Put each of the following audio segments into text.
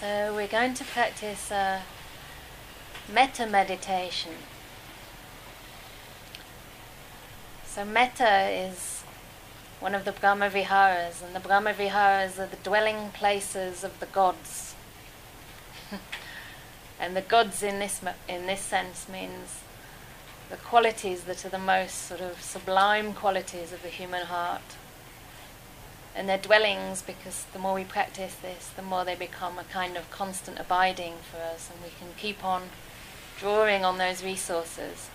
So we're going to practice metta meditation. So metta is one of the brahmaviharas, and the brahmaviharas are the dwelling places of the gods. And the gods in this sense means the qualities that are the most sort of sublime qualities of the human heart. And their dwellings, because the more we practice this, the more they become a kind of constant abiding for us, and we can keep on drawing on those resources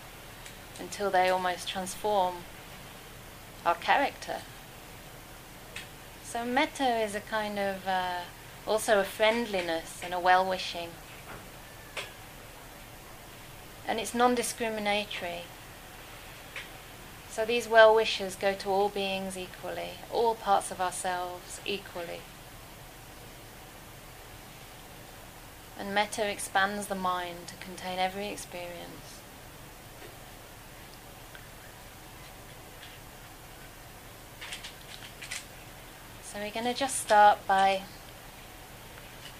until they almost transform our character. So metta is a kind of also a friendliness and a well-wishing, and it's non-discriminatory. So these well wishes go to all beings equally, all parts of ourselves equally. And metta expands the mind to contain every experience. So we're going to just start by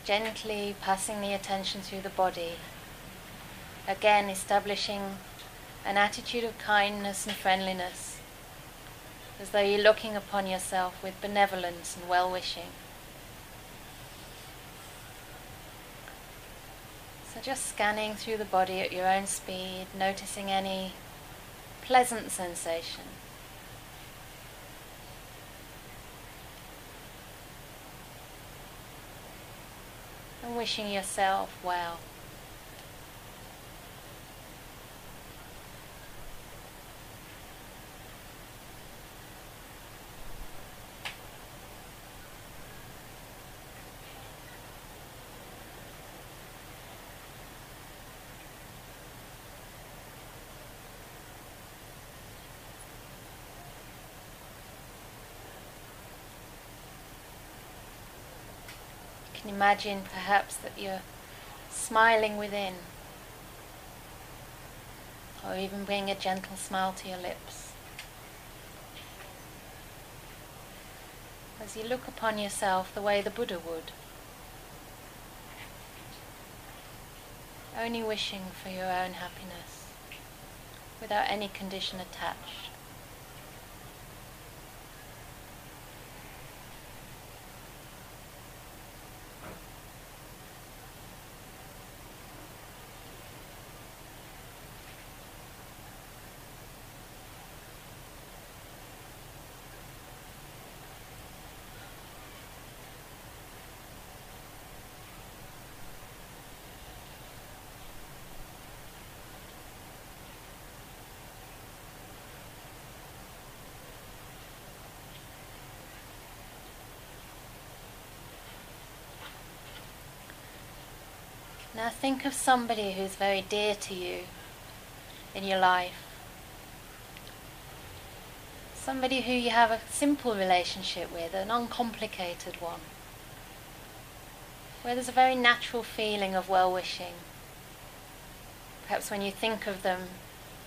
gently passing the attention through the body, again establishing an attitude of kindness and friendliness, as though you're looking upon yourself with benevolence and well-wishing. So just scanning through the body at your own speed, noticing any pleasant sensation. And wishing yourself well. Imagine perhaps that you're smiling within, or even bring a gentle smile to your lips. As you look upon yourself the way the Buddha would, only wishing for your own happiness, without any condition attached. Now think of somebody who's very dear to you in your life. Somebody who you have a simple relationship with, an uncomplicated one, where there's a very natural feeling of well-wishing. Perhaps when you think of them,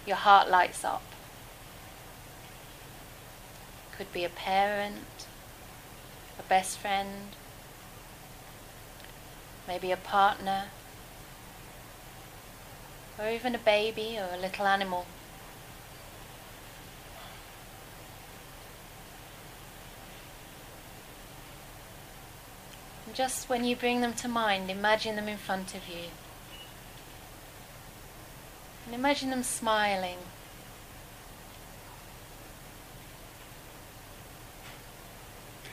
your heart lights up. Could be a parent, a best friend, maybe a partner, or even a baby or a little animal. And just when you bring them to mind, imagine them in front of you. And imagine them smiling.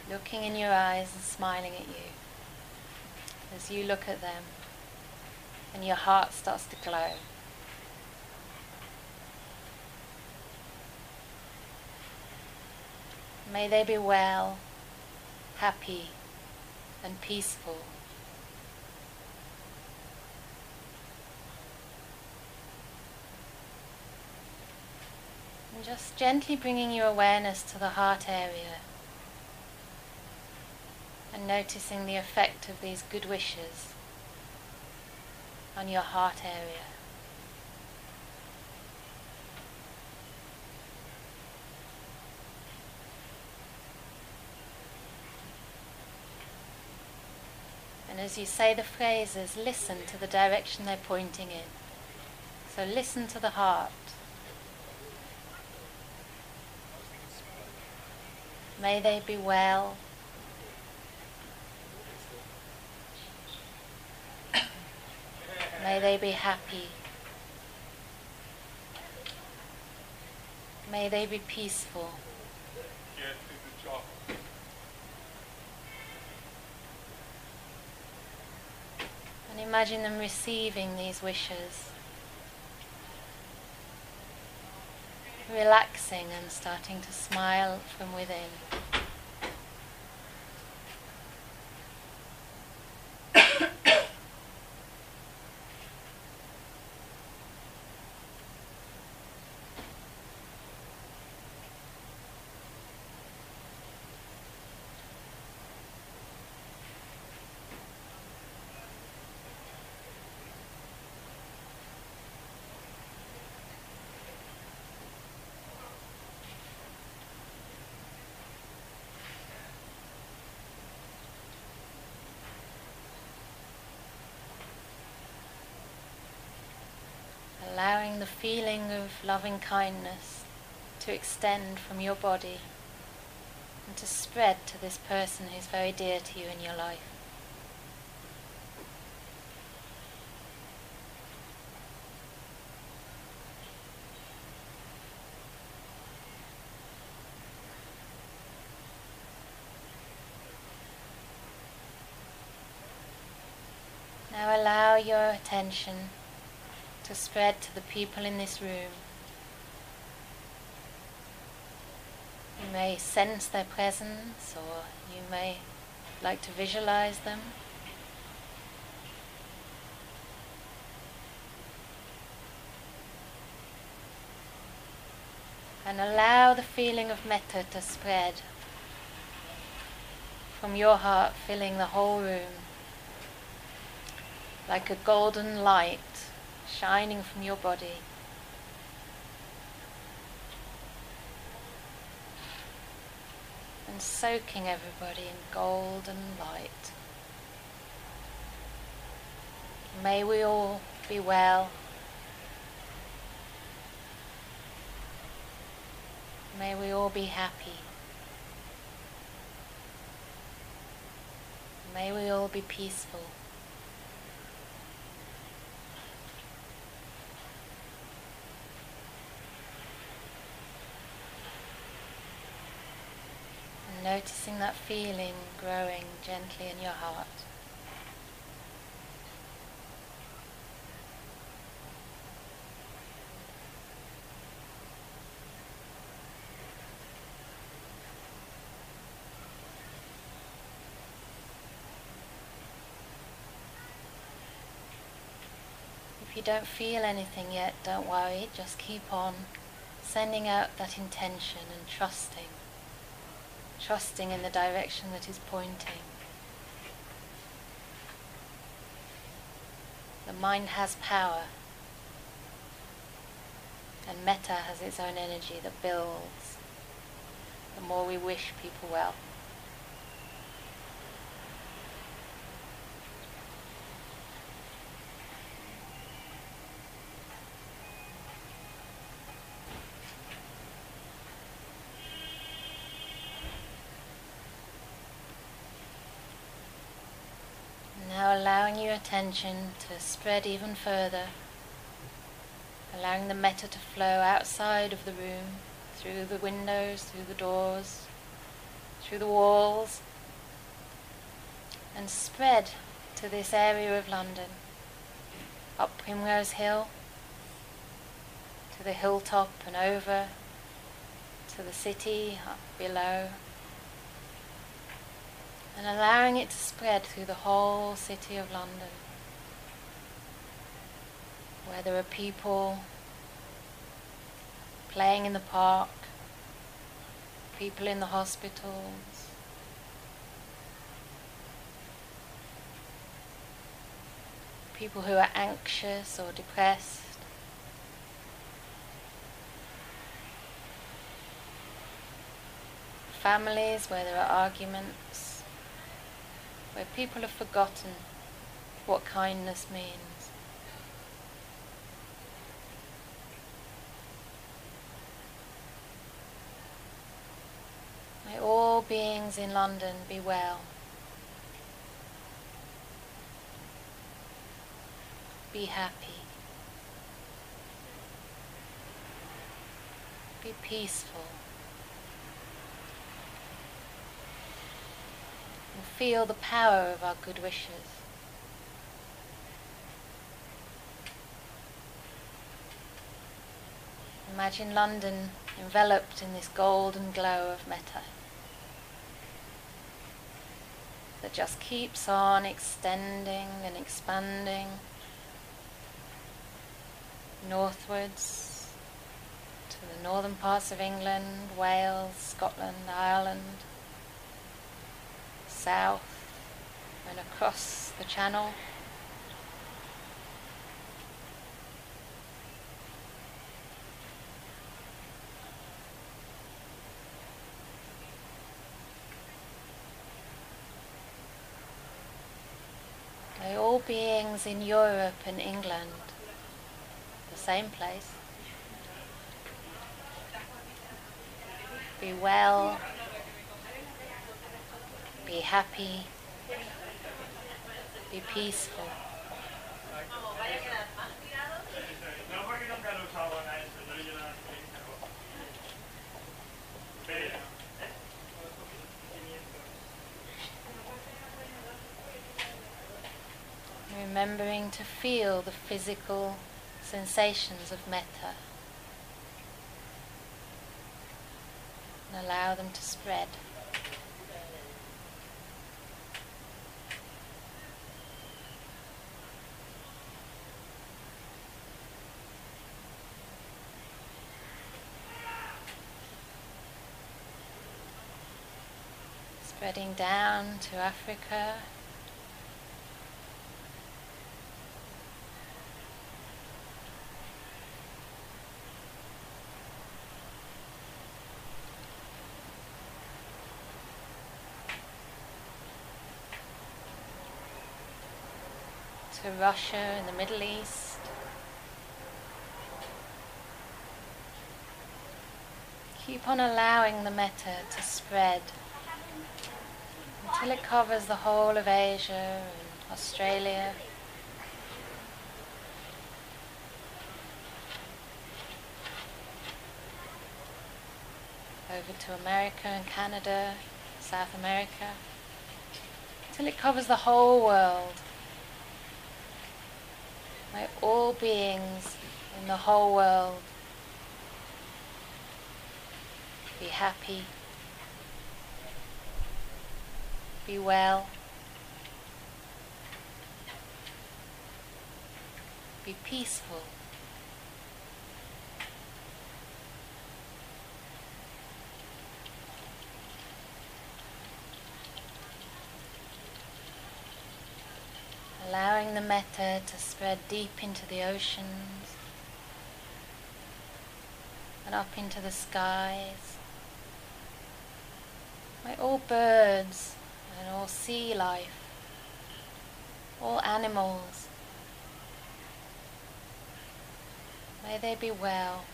Looking in your eyes and smiling at you as you look at them, and your heart starts to glow. May they be well, happy, and peaceful. And just gently bringing your awareness to the heart area and noticing the effect of these good wishes on your heart area. And as you say the phrases, listen to the direction they're pointing in. So listen to the heart. May they be well. May they be happy. May they be peaceful. And imagine them receiving these wishes, relaxing and starting to smile from within. Allowing the feeling of loving kindness to extend from your body and to spread to this person who's very dear to you in your life. Now allow your attention to spread to the people in this room. You may sense their presence, or you may like to visualize them. And allow the feeling of metta to spread from your heart, filling the whole room like a golden light shining from your body. And soaking everybody in golden light. May we all be well. May we all be happy. May we all be peaceful. Noticing that feeling growing gently in your heart. If you don't feel anything yet, don't worry, just keep on sending out that intention and trusting in the direction that is pointing. The mind has power, and metta has its own energy that builds the more we wish people well. Allowing your attention to spread even further, allowing the metta to flow outside of the room, through the windows, through the doors, through the walls, and spread to this area of London, up Primrose Hill, to the hilltop and over, to the city, up below. And allowing it to spread through the whole city of London, where there are people playing in the park, people in the hospitals, people who are anxious or depressed, families where there are arguments, where people have forgotten what kindness means. May all beings in London be well. Be happy. Be peaceful. And feel the power of our good wishes. Imagine London enveloped in this golden glow of metta that just keeps on extending and expanding northwards to the northern parts of England, Wales, Scotland, Ireland, south and across the Channel. May all beings in Europe and England, the same place, be well, be happy, be peaceful. Remembering to feel the physical sensations of metta and allow them to spread. Spreading down to Africa, to Russia and the Middle East, keep on allowing the metta to spread until it covers the whole of Asia and Australia. Over to America and Canada, South America, until it covers the whole world. May all beings in the whole world be happy, be well, be peaceful. Allowing the metta to spread deep into the oceans and up into the skies. May all birds and all sea life, all animals, may they be well.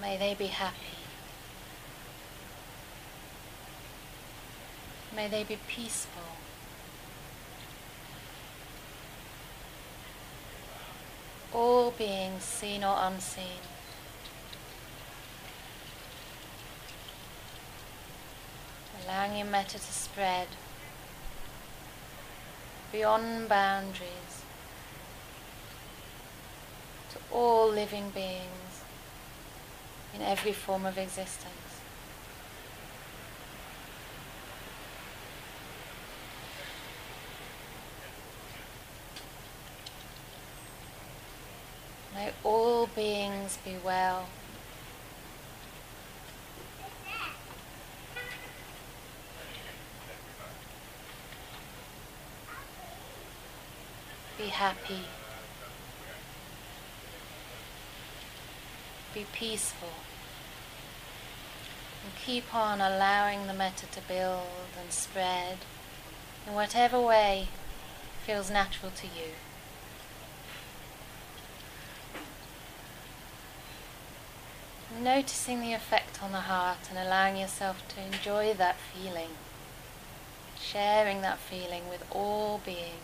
May they be happy. May they be peaceful. All beings, seen or unseen, allowing your metta to spread beyond boundaries to all living beings in every form of existence. May all beings be well, be happy, be peaceful. And keep on allowing the metta to build and spread in whatever way feels natural to you. Noticing the effect on the heart and allowing yourself to enjoy that feeling, sharing that feeling with all beings.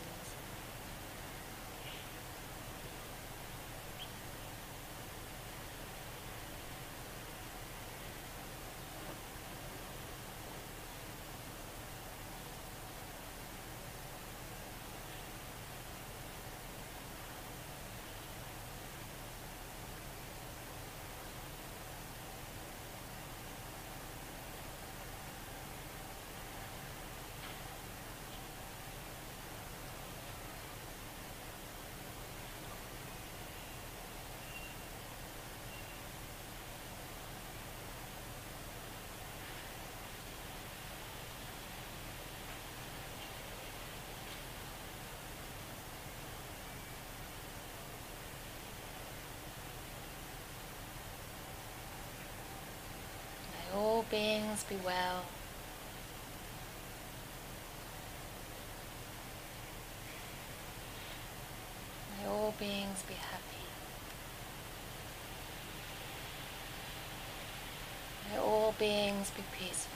Beings be well. May all beings be happy. May all beings be peaceful.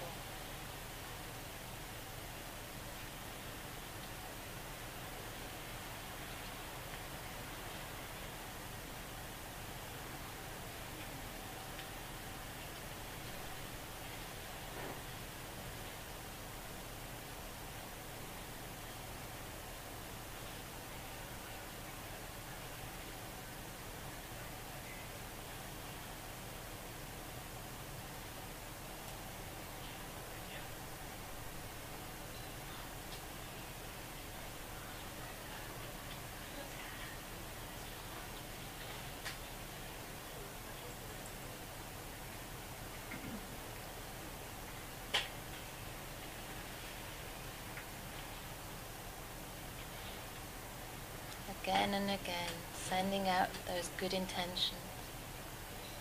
Again and again, sending out those good intentions,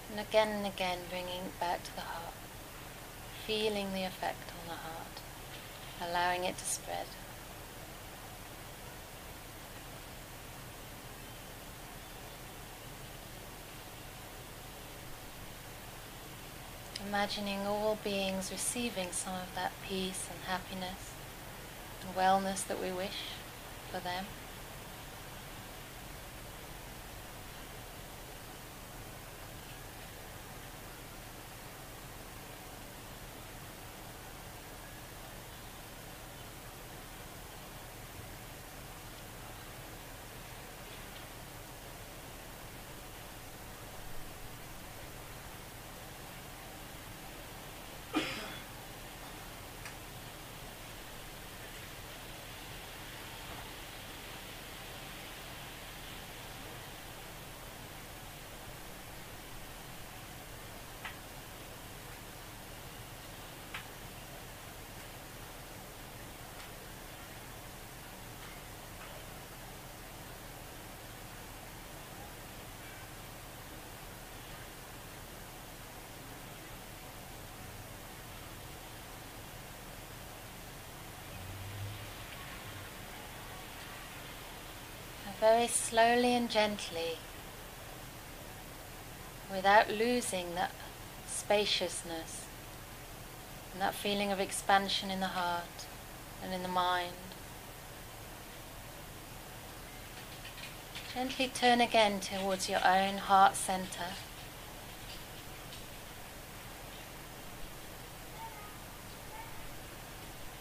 and again bringing it back to the heart, feeling the effect on the heart, allowing it to spread. Imagining all beings receiving some of that peace and happiness and wellness that we wish for them. Very slowly and gently, without losing that spaciousness and that feeling of expansion in the heart and in the mind. Gently turn again towards your own heart center.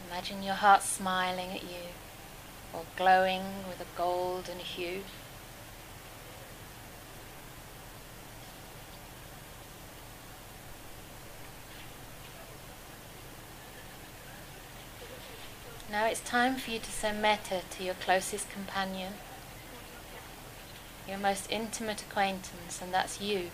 Imagine your heart smiling at you, or glowing with a golden hue. Now it's time for you to send metta to your closest companion, your most intimate acquaintance, and that's you.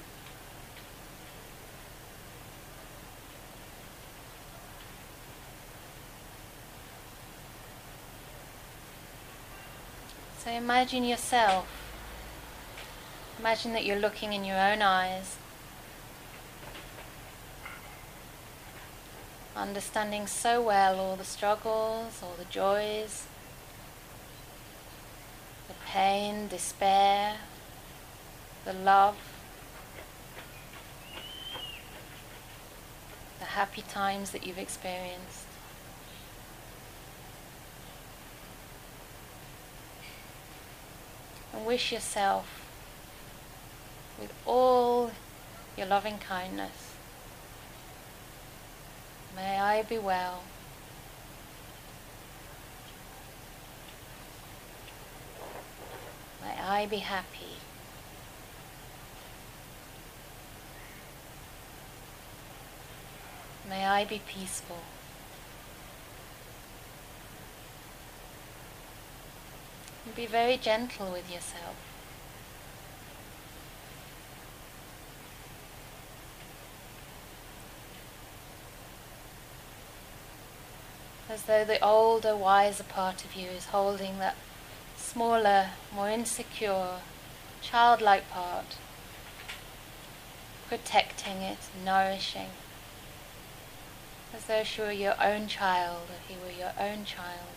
So imagine yourself, imagine that you're looking in your own eyes understanding so well all the struggles, all the joys, the pain, despair, the love, the happy times that you've experienced. And wish yourself with all your loving kindness, may I be well. May I be happy. May I be peaceful. And be very gentle with yourself. As though the older, wiser part of you is holding that smaller, more insecure, childlike part, protecting it, nourishing, as though she were your own child, or he were your own child.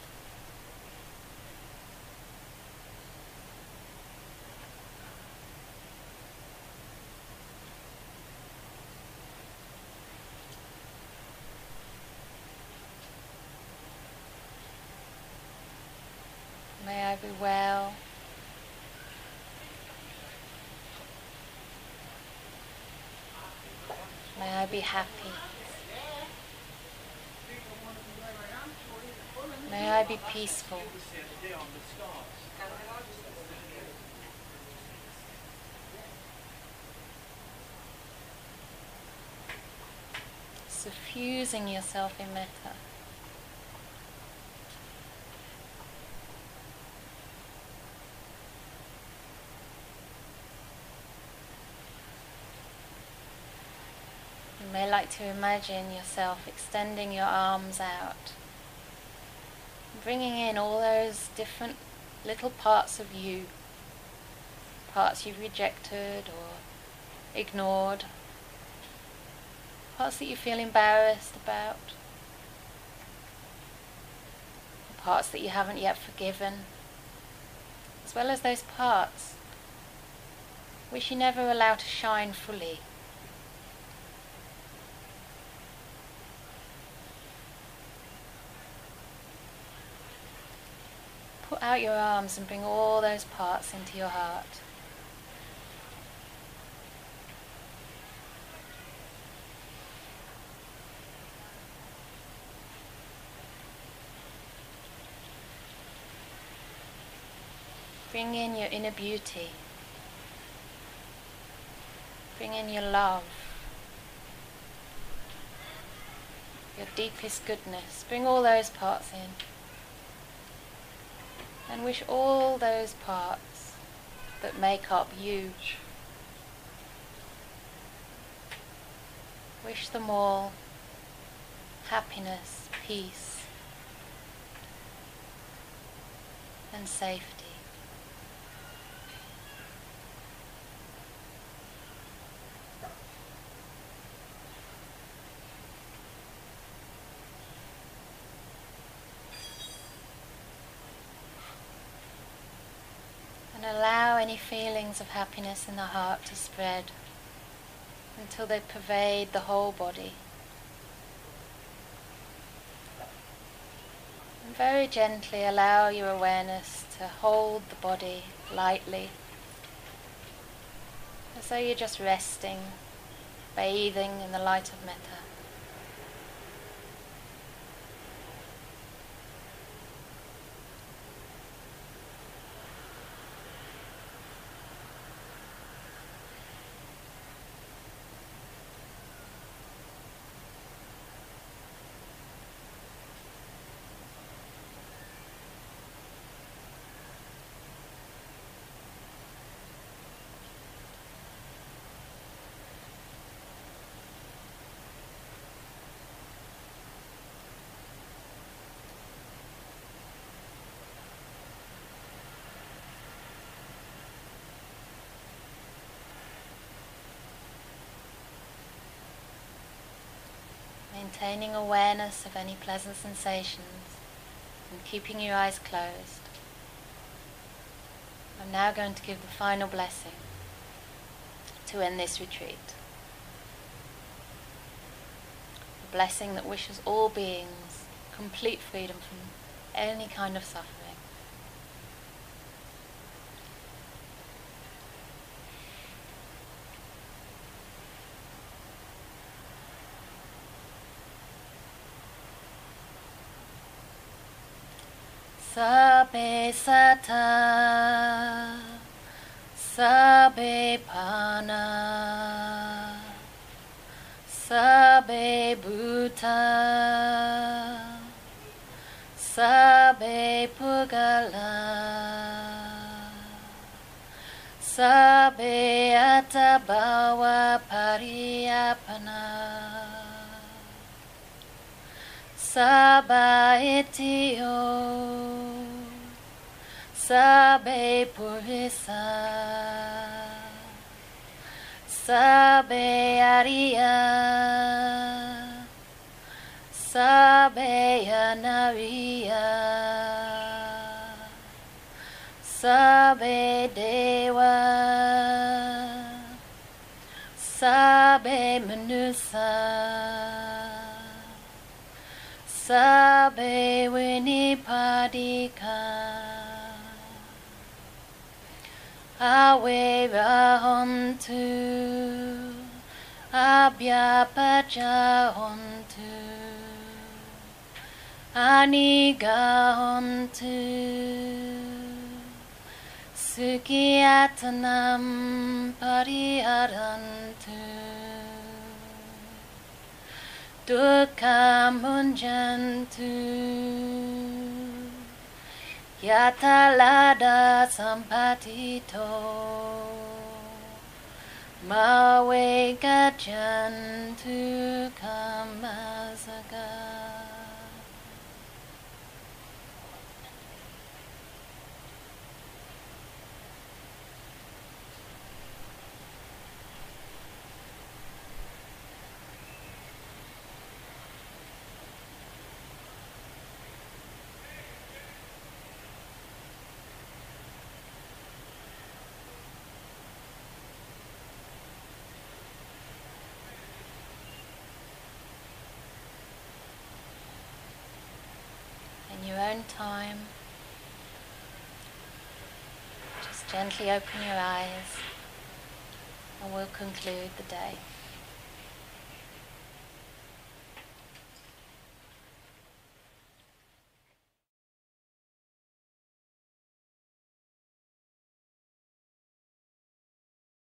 May I be well. May I be happy. May I be peaceful. Suffusing yourself in metta. You may like to imagine yourself extending your arms out, bringing in all those different little parts of you, parts you've rejected or ignored, parts that you feel embarrassed about, parts that you haven't yet forgiven, as well as those parts which you never allow to shine fully. Put out your arms and bring all those parts into your heart. Bring in your inner beauty. Bring in your love. Your deepest goodness. Bring all those parts in. And wish all those parts that make up you, wish them all happiness, peace, and safety. Allow any feelings of happiness in the heart to spread until they pervade the whole body. And very gently allow your awareness to hold the body lightly, as though you're just resting, bathing in the light of metta. maintaining awareness of any pleasant sensations and keeping your eyes closed. I'm now going to give the final blessing to end this retreat. A blessing that wishes all beings complete freedom from any kind of suffering. Sabbe satta, sabbe panna, sabbe bhuta, sabbe pugala, sabbe atta bhava pariyapana, sabba itiyo, sabbe purisa, sabbe ariya, sabbe anariya, sabbe deva, sabbe manusa, sabbe vinipadika, Awe rahontu, abhyapajahontu, anigahontu, sukiyatanam pariharantu, dukkha munjantu, yata lada sampatito, mawe gajantu kamasaga. Time. Just gently open your eyes and we'll conclude the day.